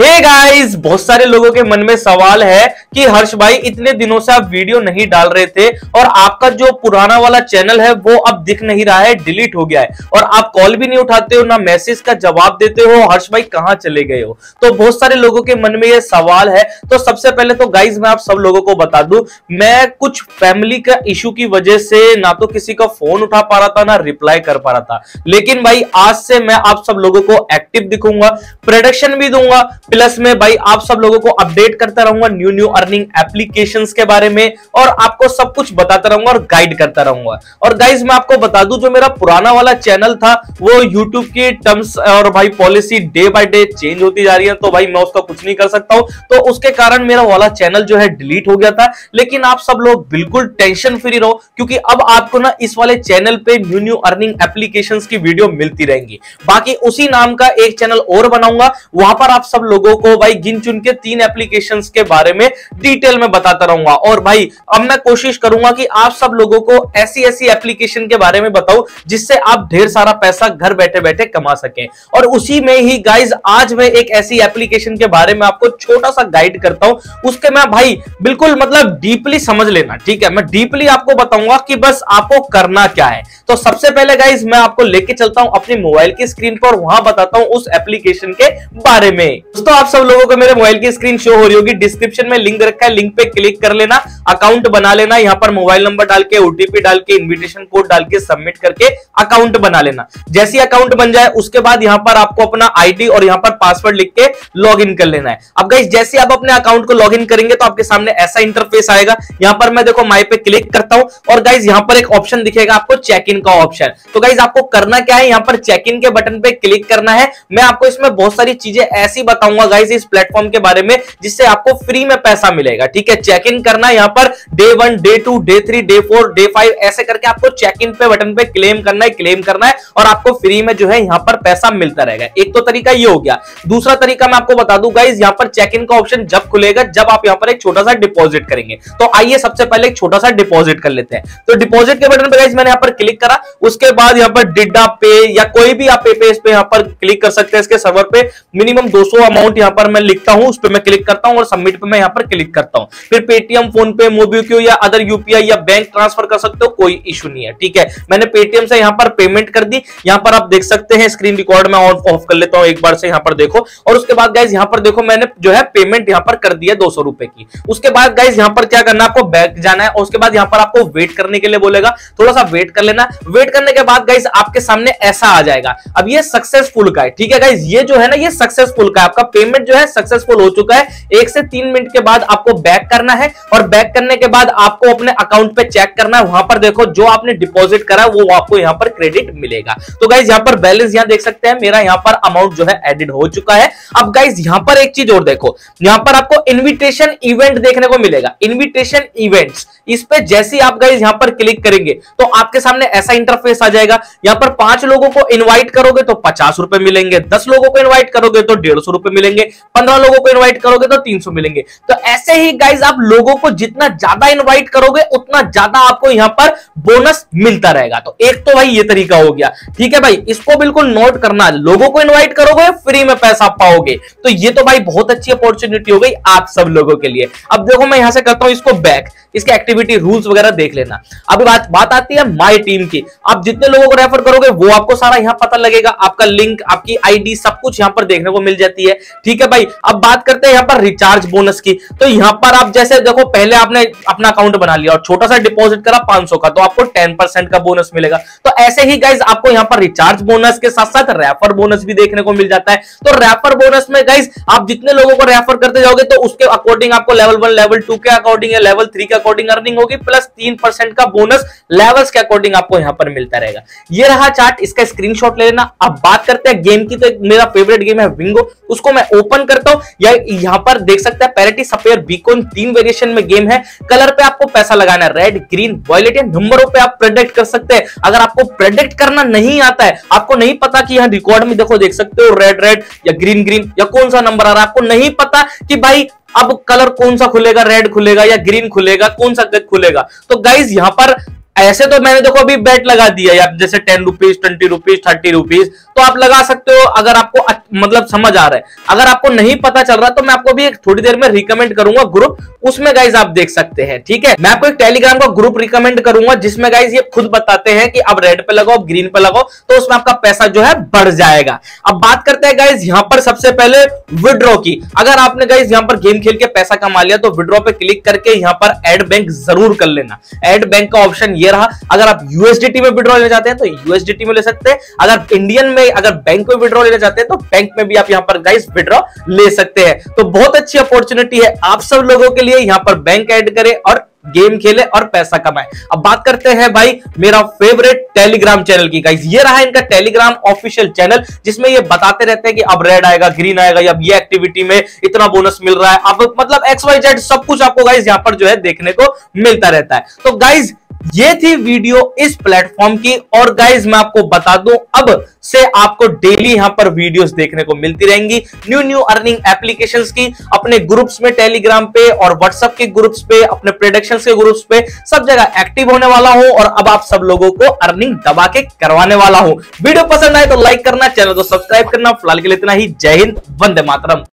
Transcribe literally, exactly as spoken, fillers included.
Hey guys, बहुत सारे लोगों के मन में सवाल है कि हर्ष भाई इतने दिनों से आप वीडियो नहीं डाल रहे थे और आपका जो पुराना वाला चैनल है वो अब दिख नहीं रहा है, डिलीट हो गया है और आप कॉल भी नहीं उठाते हो, ना मैसेज का जवाब देते हो, हर्ष भाई कहाँ चले गए हो। तो बहुत सारे लोगों के मन में ये सवाल है। तो सबसे पहले तो गाइज मैं आप सब लोगों को बता दू, मैं कुछ फैमिली का इशू की वजह से ना तो किसी का फोन उठा पा रहा था, ना रिप्लाई कर पा रहा था, लेकिन भाई आज से मैं आप सब लोगों को एक्टिव दिखूंगा, प्रोडक्शन भी दूंगा, प्लस में भाई आप सब लोगों को अपडेट करता रहूंगा न्यू न्यू अर्निंग एप्लीकेशंस के बारे में और आपको सब कुछ बताता रहूंगा और गाइड करता रहूंगा। और गाइज मैं आपको बता दूं, जो मेरा पुराना वाला चैनल था वो यूट्यूब की टर्म्स और भाई policy day by day change होती जा रही है, तो भाई मैं उसका कुछ नहीं कर सकता हूँ, तो उसके कारण मेरा वाला चैनल जो है डिलीट हो गया था। लेकिन आप सब लोग बिल्कुल टेंशन फ्री रहो, क्योंकि अब आपको ना इस वाले चैनल पे न्यू न्यू अर्निंग एप्लीकेशंस की वीडियो मिलती रहेंगी। बाकी उसी नाम का एक चैनल और बनाऊंगा, वहां पर आप सब लोगों को भाई गिन चुन के तीन एप्लीकेशंस के बारे में डिटेल में बताता रहूंगा। और भाई अब मैं कोशिश करूंगा कि आप सब लोगों को ऐसी ऐसी एप्लीकेशन के बारे में बताऊं जिससे आप ढेर सारा पैसा घर बैठे बैठे कमा सकें। और उसी में ही गाइज आज मैं एक ऐसी एप्लीकेशन के बारे में आपको छोटा सा गाइड करता हूं, उसके मैं भाई बिल्कुल मतलब डीपली समझ लेना, ठीक है। मैं डीपली आपको बताऊंगा कि बस आपको करना क्या है। तो सबसे पहले गाइज मैं आपको लेके चलता हूं अपने मोबाइल की स्क्रीन पर, वहां बताता हूं उस एप्लीकेशन के बारे में। दोस्तों आप सब लोगों को मेरे मोबाइल की स्क्रीन शो हो रही होगी, डिस्क्रिप्शन में लिंक रखा है, लिंक पे क्लिक कर लेना, अकाउंट बना लेना, यहाँ पर मोबाइल नंबर डाल के, ओटीपी डाल के, इन्विटेशन कोड डाल के सबमिट करके अकाउंट बना लेना। जैसे अकाउंट बन जाए उसके बाद यहाँ पर आपको अपना आईडी और यहाँ पर पासवर्ड लिख के लॉग इन कर लेना है। अब गाइस जैसे आप अपने अकाउंट को लॉग इन करेंगे तो आपके सामने ऐसा इंटरफेस आएगा। यहाँ पर मैं देखो माई पे क्लिक करता हूँ और गाइज यहाँ पर एक ऑप्शन दिखेगा आपको, चेक इन का ऑप्शन। तो गाइज आपको करना क्या है, यहाँ पर चेक इन के बटन पे क्लिक करना है। मैं आपको इसमें बहुत सारी चीजें ऐसी बताऊंगा गाइस इस प्लेटफॉर्म के बारे में जिससे आपको फ्री में पैसा मिलेगा, ठीक है। चेक इन करना यहाँ पर day one, day two, day three, day four, day five ऐसे करके आपको चेक इन पे बटन पे क्लेम करना है, क्लेम करना है और आपको फ्री में जो है यहाँ पर पैसा मिलता रहेगा। एक तो तरीका ये हो गया। दूसरा तरीका मैं आपको बता दूं गाइस, यहाँ पर चेक इन का ऑप्शन जब खुलेगा जब आप यहाँ पर एक छोटा सा डिपॉजिट करेंगे। तो आइए सबसे पहले एक छोटा सा डिपॉजिट कर लेते हैं। तो डिपॉजिट के बटन पर गाइस मैंने यहाँ पर क्लिक करा, उसके बाद यहाँ पर डिडा पे या कोई भी आप पेज पे यहाँ पर क्लिक कर सकते हैं। इसके सर्वर पे मिनिमम दो सौ अमाउंट यहाँ पर मैं लिखता हूं, उस पे मैं क्लिक करता हूं और सबमिट पे मैं यहाँ पर क्लिक करता हूं। फिर पेटीएम, फोन पे, मोबीक्यू या अदर यूपीआई या बैंक ट्रांसफर कर सकते हो, कोई इशू नहीं है, ठीक है। मैंने पेटीएम से यहाँ पर पेमेंट कर दी, यहाँ पर आप देख सकते हैं, स्क्रीन रिकॉर्ड में ऑन ऑफ कर लेता हूं एक बार से, यहाँ पर देखो। और उसके बाद गाइज यहाँ पर देखो मैंने जो है पेमेंट यहाँ पर कर दिया दो सौ रुपए की। उसके बाद गाइज यहाँ पर क्या करना है, आपको बैंक जाना है और उसके बाद यहाँ पर आपको वेट करने के लिए बोलेगा, थोड़ा सा वेट कर लेना। वेट करने के बाद गाइज आपके सामने ऐसा आ जाएगा। अब ये सक्सेसफुल का है, ठीक है गाइज, ये जो है ना ये सक्सेसफुल का, आपका पेमेंट जो है सक्सेसफुल हो चुका है। एक से तीन मिनट के बाद आपको बैक करना है और बैक करने के बाद आपको अपने अकाउंट पे चेक करना है। वहां पर देखो जो आपने डिपॉजिट करा वो आपको यहाँ पर क्रेडिट मिलेगा। तो गाइज यहाँ पर बैलेंस यहाँ देख सकते हैं, मेरा यहाँ पर अमाउंट जो है एडिट हो चुका है। अब गाइज यहाँ पर एक चीज और देखो, यहाँ पर आपको इन्विटेशन इवेंट देखने को मिलेगा, इन्विटेशन इवेंट्स। इस पे जैसे आप गाइज यहाँ पर क्लिक करेंगे तो आपके सामने ऐसा इंटरफेस आ जाएगा। यहाँ पर पांच लोगों को इन्वाइट करोगे तो पचास रुपए मिलेंगे, दस लोगों को इन्वाइट करोगे तो डेढ़ सौ रुपए मिलेंगे, पंद्रह लोगों को इनवाइट करोगे तो तीन सौ मिलेंगे। तो ऐसे ही गाइज आप लोगों को जितना ज्यादा इनवाइट करोगे उतना ज्यादा आपको यहाँ पर बोनस मिलता रहेगा। तो एक तो भाई ये तरीका हो गया, ठीक है भाई, इसको बिल्कुल नोट करना, लोगों को इनवाइट करोगे फ्री में पैसा पाओगे। तो ये तो भाई बहुत अच्छी अपॉर्चुनिटी हो गई आप सब लोगों के लिए। अब देखो मैं यहां से करता हूं इसको बैक, इसके एक्टिविटी रूल्स वगैरह देख लेना। अब बात बात आती है माई टीम की। आप जितने लोगों को रेफर करोगे वो आपको सारा यहाँ पता लगेगा, आपका लिंक, आपकी आईडी, सब कुछ यहाँ पर देखने को मिल जाती है, ठीक है भाई। अब बात करते हैं यहाँ पर रिचार्ज बोनस की। तो यहाँ पर आप जैसे देखो, पहले आपने अपना अकाउंट बना लिया और छोटा सा डिपॉजिट करा पांच सौ का, तो आपको दस परसेंट का बोनस मिलेगा। तो ऐसे ही गाइज आपको यहाँ पर रिचार्ज बोनस के साथ साथ रेफर बोनस भी देखने को मिल जाता है। तो रेफर बोनस में गाइज आप जितने लोगों को रेफर करते जाओगे तो उसके अकॉर्डिंग आपको लेवल वन, लेवल टू के अकॉर्डिंग या लेवल थ्री के अकॉर्डिंग अर्निंग होगी, प्लस तीन परसेंट का बोनस लेवल्स के अकॉर्डिंग आपको यहाँ पर मिलता रहेगा। ये रहा चार्ट, इसका स्क्रीनशॉट ले लेना। अब बात करते हैं गेम की। तो मेरा फेवरेट गेम है विंगो, उसको मैं ओपन करता हूं। यहाँ पर देख सकते हैं पैरिटी, सफेयर, बीकॉन, तीन वेरिएशन में गेम है। कलर पे आपको पैसा लगाना है, रेड, ग्रीन, वायलेट, या नंबरों पे आप प्रेडिक्ट कर सकते हैं। अगर आपको प्रेडिक्ट करना नहीं आता है, आपको नहीं पता कि यहाँ रिकॉर्ड में देखो देख सकते हो रेड रेड या ग्रीन ग्रीन या कौन सा नंबर आ रहा है, आपको नहीं पता कि भाई अब कलर कौन सा खुलेगा, रेड खुलेगा या ग्रीन खुलेगा, कौन सा खुलेगा। तो गाइज यहाँ पर ऐसे तो मैंने देखो अभी बेट लगा दिया यार, जैसे ten rupees twenty rupees thirty rupees तो आप लगा सकते हो अगर आपको मतलब समझ आ रहा है। अगर आपको नहीं पता चल रहा तो मैं आपको भी थोड़ी देर में रिकमेंड करूंगा ग्रुप, उसमें गाइज आप देख सकते हैं। ठीक है, मैं आपको एक टेलीग्राम का ग्रुप रिकमेंड करूंगा जिसमें गाइज ये खुद बताते हैं कि अब रेड पे लगाओ ग्रीन पे लगाओ तो उसमें आपका पैसा जो है बढ़ जाएगा। अब बात करते हैं गाइज यहाँ पर सबसे पहले विड्रॉ की। अगर आपने गाइज यहाँ पर गेम खेल के पैसा कमा लिया तो विड्रॉ पे क्लिक करके यहाँ पर एड बैंक जरूर कर लेना। एड बैंक का ऑप्शन ये रहा। अगर आप यूएसडीटी में विड्रॉ लेना चाहते हैं तो यूएसडीटी में ले सकते हैं, अगर इंडियन में अगर बैंक में विड्रॉ लेना चाहते हैं तो बैंक में भी आप यहाँ पर गाइज विड्रॉ ले सकते हैं। तो बहुत अच्छी अपॉर्चुनिटी है आप सब लोगों के लिए, यहाँ पर बैंक ऐड करें और गेम खेले और पैसा कमाए। अब बात करते हैं भाई मेरा फेवरेट टेलीग्राम चैनल की। गाइस ये रहा इनका टेलीग्राम ऑफिशियल चैनल जिसमें ये बताते रहते हैं कि अब रेड आएगा ग्रीन आएगा या ये एक्टिविटी में इतना बोनस मिल रहा है, अब मतलब एक्स वाई जेड सब कुछ आपको गाइस यहाँ पर जो है देखने को मिलता रहता है। तो गाइज ये थी वीडियो इस प्लेटफॉर्म की, और गाइज मैं आपको बता दूं अब से आपको डेली यहां पर वीडियोस देखने को मिलती रहेंगी न्यू न्यू अर्निंग एप्लीकेशंस की, अपने ग्रुप्स में टेलीग्राम पे और व्हाट्सएप के ग्रुप्स पे, अपने प्रोडक्शंस के ग्रुप्स पे, सब जगह एक्टिव होने वाला हूं और अब आप सब लोगों को अर्निंग दबा के करवाने वाला हूं। वीडियो पसंद आए तो लाइक करना, चैनल को सब्सक्राइब करना। फिलहाल के लिए इतना ही। जय हिंद, वंदे मातरम।